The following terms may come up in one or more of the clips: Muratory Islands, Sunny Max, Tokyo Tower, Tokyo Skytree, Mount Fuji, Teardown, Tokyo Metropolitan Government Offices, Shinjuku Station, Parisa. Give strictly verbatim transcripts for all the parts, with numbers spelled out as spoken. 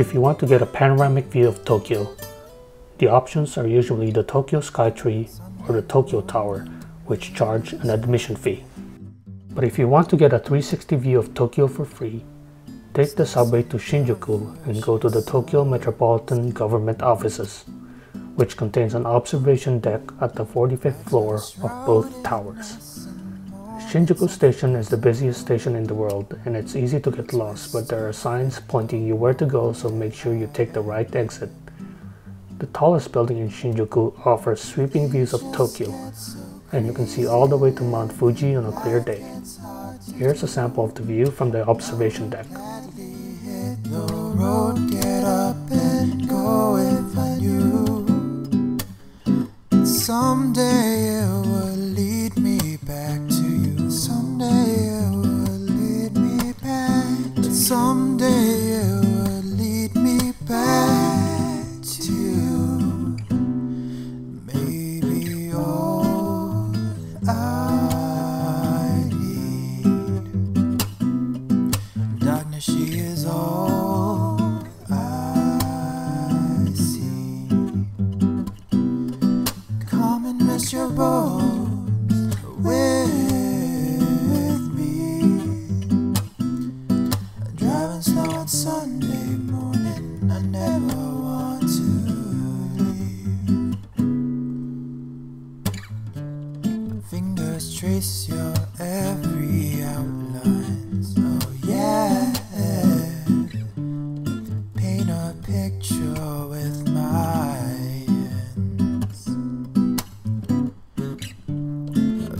if you want to get a panoramic view of Tokyo. The options are usually the Tokyo Skytree or the Tokyo Tower, which charge an admission fee. But if you want to get a three sixty view of Tokyo for free, take the subway to Shinjuku and go to the Tokyo Metropolitan Government Offices, which contains an observation deck at the forty-fifth floor of both towers. Shinjuku Station is the busiest station in the world, and it's easy to get lost, but there are signs pointing you where to go, so make sure you take the right exit. The tallest building in Shinjuku offers sweeping views of Tokyo, and you can see all the way to Mount Fuji on a clear day. Here's a sample of the view from the observation deck. Someday it will lead me back to you. Someday it will lead me back to you. Someday it will lead me back to you. Maybe all I need. Darkness, she is all. Your bones with me. Driving slow on Sunday morning, I never want to leave. Fingers trace your every outline. Oh yeah, paint a picture with my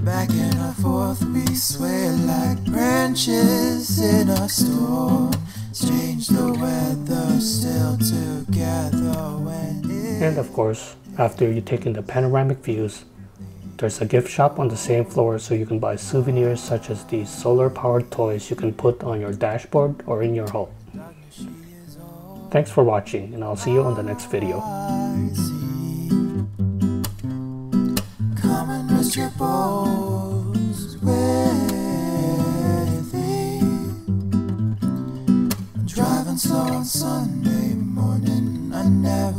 back and forth, we sway like branches in a storm. Change the weather, still together when it... And of course, after you take in the panoramic views, there's a gift shop on the same floor, so you can buy souvenirs such as these solar-powered toys you can put on your dashboard or in your home. Thanks for watching, and I'll see you on the next video. Your bones with me. Driving slow on Sunday morning, I never